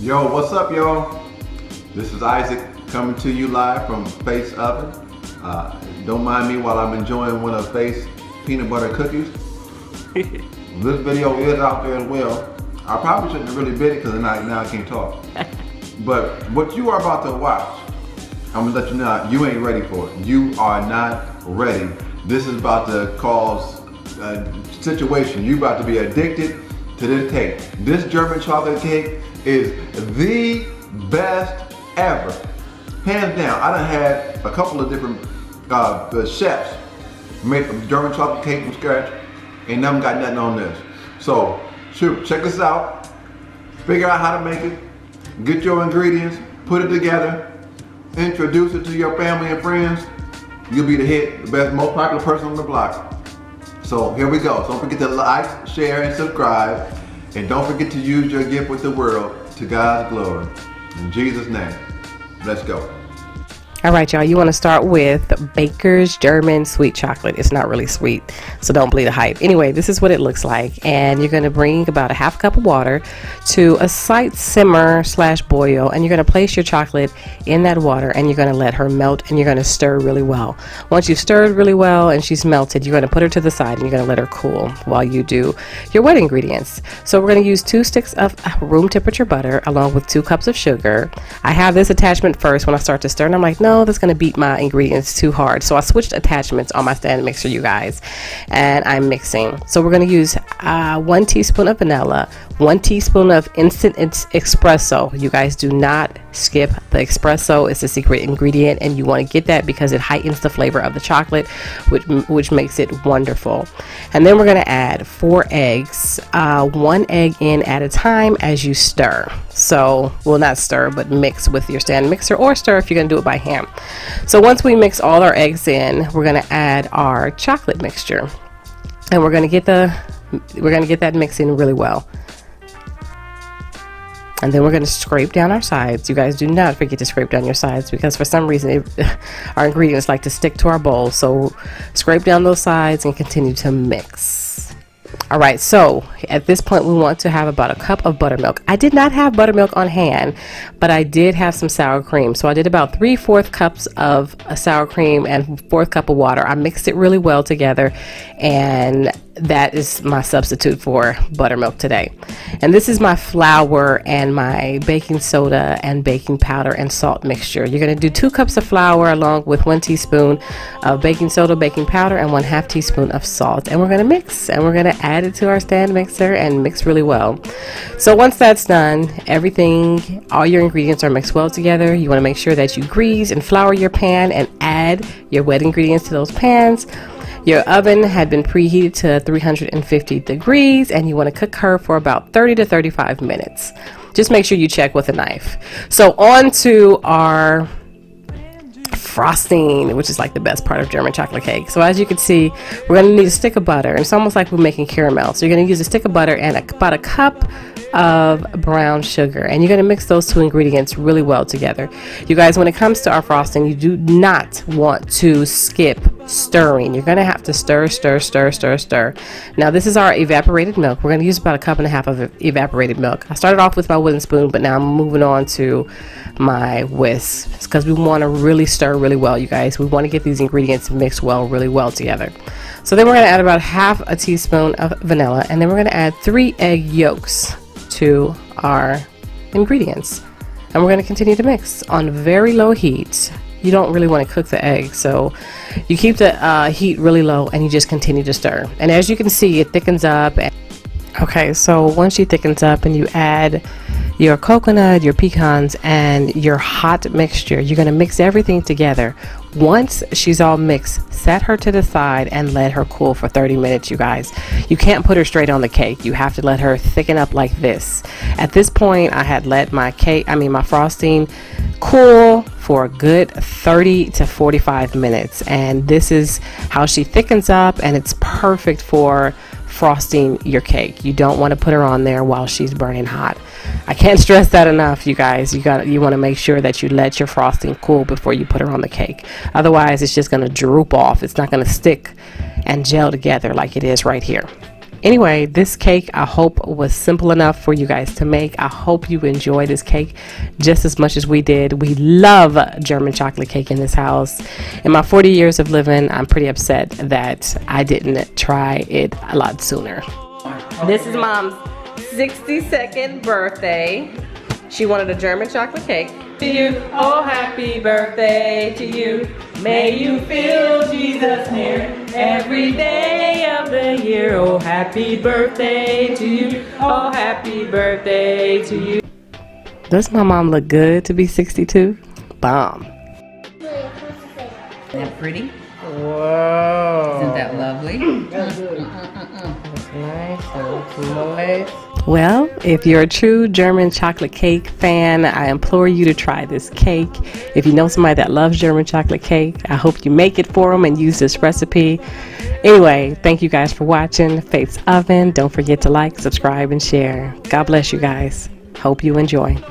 Yo, what's up, y'all? This is Isaac coming to you live from Faiths Oven. Don't mind me while I'm enjoying one of Faiths peanut butter cookies. This video is out there as well. I probably shouldn't have really bid it because now I can't talk. But what you are about to watch, I'm gonna let you know, you ain't ready for it. You are not ready. This is about to cause a situation. You about to be addicted to this cake. This German chocolate cake is the best ever. Hands down, I done had a couple of different chefs make a German chocolate cake from scratch and none got nothing on this. So, shoot, check this out. Figure out how to make it. Get your ingredients, put it together, introduce it to your family and friends. You'll be the hit, the best, most popular person on the block. So here we go. Don't forget to like, share, and subscribe. And don't forget to use your gift with the world to God's glory. In Jesus' name, let's go. All right, y'all, you want to start with Baker's German sweet chocolate. It's not really sweet, so don't believe the hype. Anyway, this is what it looks like. And you're going to bring about a half cup of water to a slight simmer / boil. And you're going to place your chocolate in that water and you're going to let her melt and you're going to stir really well. Once you've stirred really well and she's melted, you're going to put her to the side and you're going to let her cool while you do your wet ingredients. So we're going to use 2 sticks of room temperature butter along with 2 cups of sugar. I have this attachment first when I start to stir and I'm like, no, that's going to beat my ingredients too hard. So I switched attachments on my stand mixer, you guys, and I'm mixing. So we're going to use 1 teaspoon of vanilla, 1 teaspoon of instant espresso. You guys, do not skip the espresso. It's a secret ingredient and you want to get that because it heightens the flavor of the chocolate, which makes it wonderful. And then we're going to add 4 eggs, 1 egg in at a time as you stir. So we'll not stir, but mix with your stand mixer or stir if you're going to do it by hand. So once we mix all our eggs in, we're going to add our chocolate mixture, and we're going to get that mix in really well. And then we're going to scrape down our sides. You guys, do not forget to scrape down your sides because for some reason our ingredients like to stick to our bowl. So scrape down those sides and continue to mix. Alright, so at this point we want to have about 1 cup of buttermilk. I did not have buttermilk on hand, but I did have some sour cream. So I did about 3/4 cups of sour cream and 1/4 cup of water. I mixed it really well together, and that is my substitute for buttermilk today. And this is my flour and my baking soda and baking powder and salt mixture. You're going to do 2 cups of flour along with 1 teaspoon of baking soda, baking powder, and 1/2 teaspoon of salt. And we're going to mix, and we're going to add it to our stand mixer and mix really well. So once that's done, everything, all your ingredients are mixed well together. You want to make sure that you grease and flour your pan and add your wet ingredients to those pans. Your oven had been preheated to 350 degrees and you want to cook her for about 30 to 35 minutes. Just make sure you check with a knife. So on to our frosting, which is like the best part of German chocolate cake. So as you can see, we're going to need a stick of butter. It's almost like we're making caramel. So you're going to use a stick of butter and about 1 cup of brown sugar, and you're going to mix those 2 ingredients really well together. You guys, when it comes to our frosting, you do not want to skip stirring. You're going to have to stir. Now this is our evaporated milk. We're going to use about 1.5 cups of evaporated milk. I started off with my wooden spoon, but now I'm moving on to my whisk because we want to really stir really well, you guys. We want to get these ingredients mixed well, really well together. So then we're going to add about 1/2 teaspoon of vanilla, and then we're going to add 3 egg yolks to our ingredients, and we're going to continue to mix on very low heat. You don't really want to cook the egg, so you keep the heat really low and you just continue to stir. And as you can see, it thickens up. Okay, so once she thickens up and you add your coconut, your pecans, and your hot mixture, you're going to mix everything together. Once she's all mixed, set her to the side and let her cool for 30 minutes, you guys. You can't put her straight on the cake. You have to let her thicken up like this. At this point, I had let my frosting cool for a good 30 to 45 minutes. And this is how she thickens up, and it's perfect for frosting your cake. You don't want to put her on there while she's burning hot. I can't stress that enough, you guys. You want to make sure that you let your frosting cool before you put her on the cake. Otherwise, it's just going to droop off. It's not going to stick and gel together like it is right here. Anyway, this cake I hope was simple enough for you guys to make. I hope you enjoy this cake just as much as we did. We love German chocolate cake in this house. In my 40 years of living, I'm pretty upset that I didn't try it a lot sooner. This is Mom's 62nd birthday. She wanted a German chocolate cake. To you, oh happy birthday to you. May you feel Jesus near every day of the year. Oh happy birthday to you. Oh happy birthday to you. Does my mom look good to be 62? Bomb. Isn't that pretty? Whoa. Isn't that lovely? That's good. That's nice. That looks nice. Well, if you're a true German chocolate cake fan, I implore you to try this cake. If you know somebody that loves German chocolate cake, I hope you make it for them and use this recipe. Anyway, thank you guys for watching Faiths Oven. Don't forget to like, subscribe, and share. God bless you guys. Hope you enjoy.